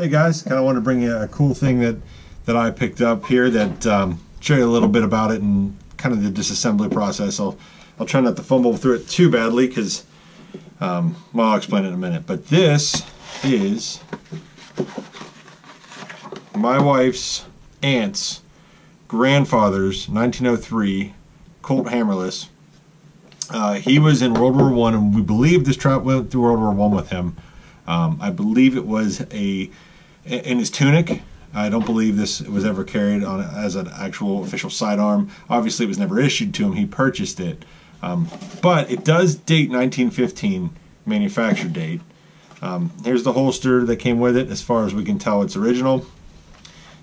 Hey guys, kind of want to bring you a cool thing that I picked up here that show you a little bit about it and kind of the disassembly process. I'll try not to fumble through it too badly because well, I'll explain it in a minute. But this is my wife's aunt's grandfather's 1903 Colt Hammerless. He was in World War I, and we believe this trap went through World War I with him. I believe it was in his tunic. I don't believe this was ever carried on as an actual official sidearm. Obviously, it was never issued to him. He purchased it. But it does date 1915, manufacture date. Here's the holster that came with it. As far as we can tell, it's original.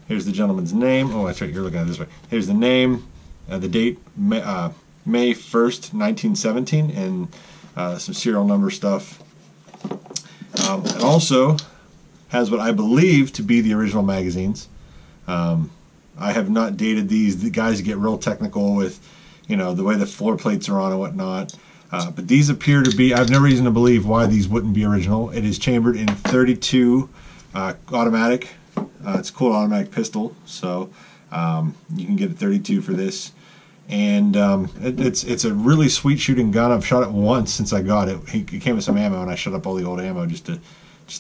Here's the gentleman's name. Oh, that's right. You're looking at it this way. Here's the name, the date, May 1st, 1917, and some serial number stuff. It also has what I believe to be the original magazines. I have not dated these. The guys get real technical with, you know, the way the floor plates are on and whatnot. But these appear to be, I have no reason to believe why these wouldn't be original. It is chambered in .32 automatic. It's a cool automatic pistol, so you can get a .32 for this. And it's a really sweet shooting gun. I've shot it once since I got it. It came with some ammo, and I shot up all the old ammo just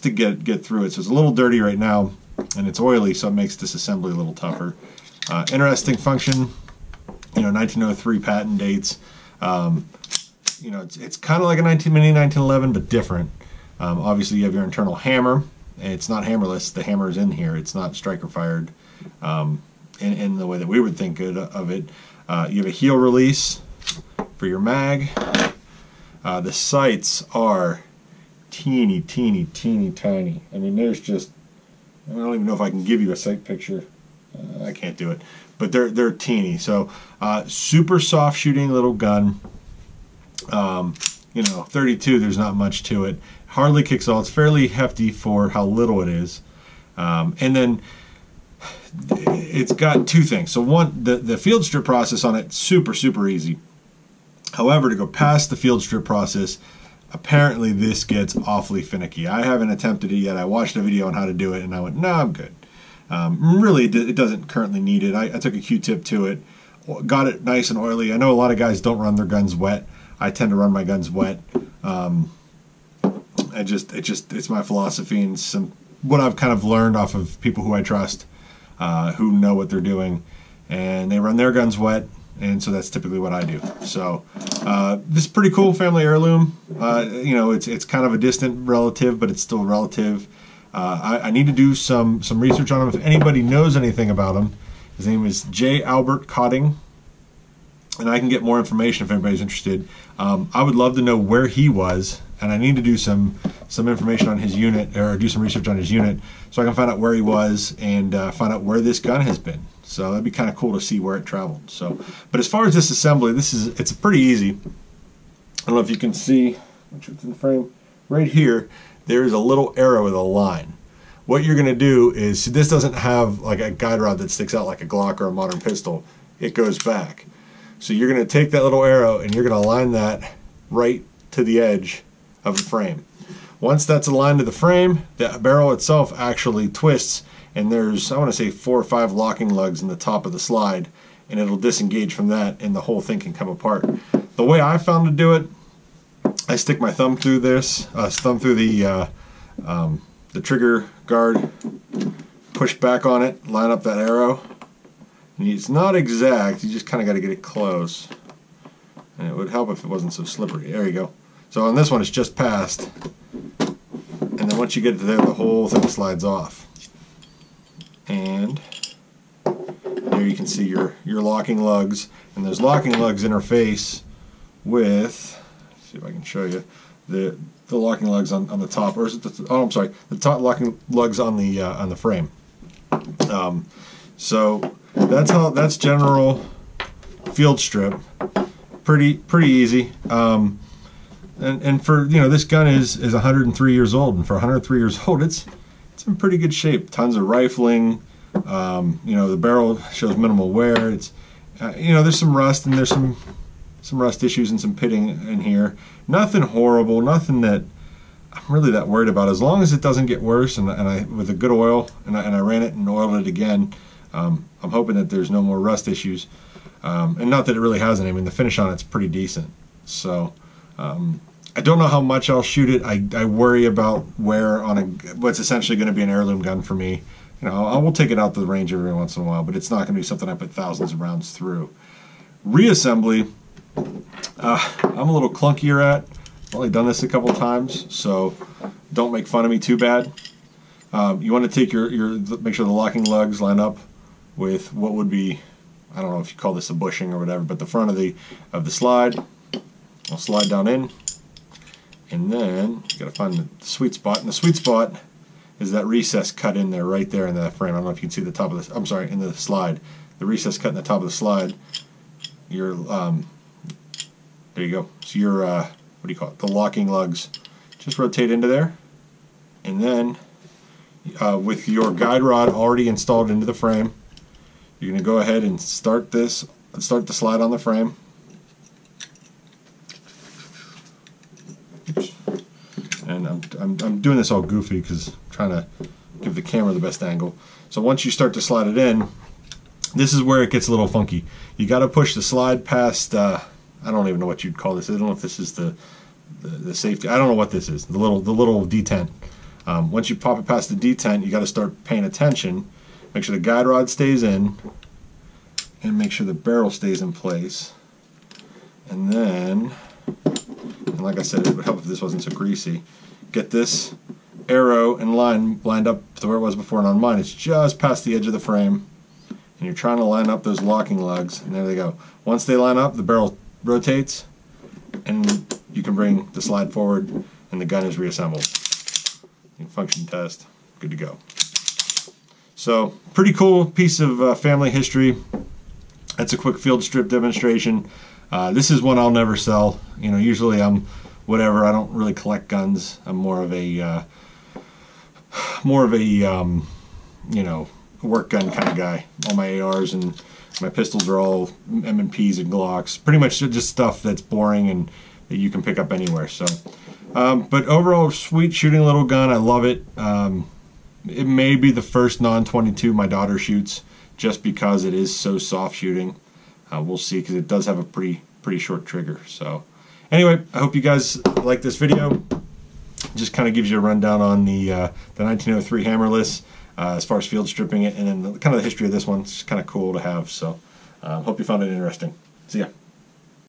to get through it. So it's a little dirty right now, and it's oily, so it makes disassembly a little tougher. Interesting function, you know, 1903 patent dates. You know, it's kind of like a mini 1911, but different. Obviously, you have your internal hammer. It's not hammerless. The hammer is in here. It's not striker fired in the way that we would think of it. You have a heel release for your mag. The sights are teeny tiny. I mean, there's just, I don't even know if I can give you a sight picture. I can't do it, but they're teeny. So super soft shooting little gun. You know, .32, there's not much to it. Hardly kicks all. It's fairly hefty for how little it is. And then it's got two things. So one, the field strip process on it, super easy. However, to go past the field strip process, apparently this gets awfully finicky. I haven't attempted it yet. I watched a video on how to do it, and I went, no, I'm good. Really, it doesn't currently need it. I took a Q-tip to it, got it nice and oily. I know a lot of guys don't run their guns wet. I tend to run my guns wet. It's my philosophy and what I've kind of learned off of people who I trust, who know what they're doing, and they run their guns wet, and so that's typically what I do. So this is pretty cool family heirloom. You know, it's kind of a distant relative, but it's still relative. I need to do some research on him. If anybody knows anything about him, his name is J Albert Cotting, and I can get more information if anybody's interested. I would love to know where he was, and I need to do some information on his unit, or do some research on his unit, so I can find out where he was and find out where this gun has been. So that'd be kind of cool to see where it traveled. So, but as far as this assembly, it's pretty easy. I don't know if you can see, which is in the frame right here. There is a little arrow with a line. What you're gonna do is, so this doesn't have like a guide rod that sticks out like a Glock or a modern pistol. It goes back. So you're gonna take that little arrow and you're gonna align that right to the edge of the frame. Once that's aligned to the frame, the barrel itself actually twists, and there's, I want to say, 4 or 5 locking lugs in the top of the slide, and it'll disengage from that, and the whole thing can come apart. The way I found to do it, I stick my thumb through this, thumb through the trigger guard, push back on it, line up that arrow. And it's not exact, you just kind of got to get it close, and it would help if it wasn't so slippery. There you go. So on this one, it's just past, and then once you get to there, the whole thing slides off. And there you can see your locking lugs, and those locking lugs interface with, let's see if I can show you, the locking lugs on the top, or is it the, oh, I'm sorry, the top locking lugs on the frame. So that's general field strip, pretty easy. And for, you know, this gun is 103 years old, and for 103 years old, it's in pretty good shape. Tons of rifling. You know, the barrel shows minimal wear. It's you know, there's some rust, and there's some rust issues and some pitting in here. Nothing horrible. Nothing that I'm really that worried about it. As long as it doesn't get worse, and I with a good oil, and I ran it and oiled it again, I'm hoping that there's no more rust issues. And not that it really hasn't. I mean, the finish on it's pretty decent. So I don't know how much I'll shoot it. I worry about wear on what's essentially going to be an heirloom gun for me. You know, I will take it out to the range every once in a while, but it's not going to be something I put thousands of rounds through. Reassembly, I'm a little clunkier at. I've only done this a couple of times, so don't make fun of me too bad. You want to take make sure the locking lugs line up with what would be, I don't know if you call this a bushing or whatever, but the front of the slide. I'll slide down in, and then you got to find the sweet spot. And the sweet spot is that recess cut in there, right there in that frame. I don't know if you can see the top of this. I'm sorry, in the slide, the recess cut in the top of the slide. Your there you go. So your what do you call it? The locking lugs just rotate into there, and then with your guide rod already installed into the frame, you're going to go ahead and start the slide on the frame. Oops. And I'm doing this all goofy because I'm trying to give the camera the best angle. So once you start to slide it in, this is where it gets a little funky. You got to push the slide past. I don't even know what you'd call this. I don't know if this is the safety. I don't know what this is. The little detent. Once you pop it past the detent, you got to start paying attention. Make sure the guide rod stays in, and make sure the barrel stays in place. And then, and like I said, it would help if this wasn't so greasy. Get this arrow and line lined up to where it was before, and on mine it's just past the edge of the frame. And you're trying to line up those locking lugs, and there they go. Once they line up, the barrel rotates, and you can bring the slide forward, and the gun is reassembled. Function test, good to go. So, pretty cool piece of family history. That's a quick field strip demonstration. This is one I'll never sell. You know, usually I'm whatever. I don't really collect guns. I'm more of a you know, work gun kind of guy. All my ARs and my pistols are all M&Ps and Glocks. Pretty much just stuff that's boring and that you can pick up anywhere. So, but overall, sweet shooting little gun. I love it. It may be the first non-22 my daughter shoots, just because it is so soft shooting. We'll see, because it does have a pretty short trigger. So anyway, I hope you guys like this video. Just kind of gives you a rundown on the 1903 Hammerless as far as field stripping it, and then kind of the history of this one. It's kind of cool to have. So hope you found it interesting. See ya.